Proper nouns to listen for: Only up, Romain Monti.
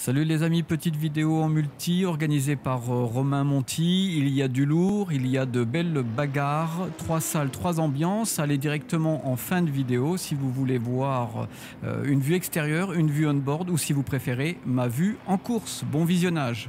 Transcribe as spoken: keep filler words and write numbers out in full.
Salut les amis, petite vidéo en multi organisée par Romain Monti. Il y a du lourd, il y a de belles bagarres, trois salles, trois ambiances. Allez directement en fin de vidéo si vous voulez voir une vue extérieure, une vue on-board ou si vous préférez ma vue en course. Bon visionnage.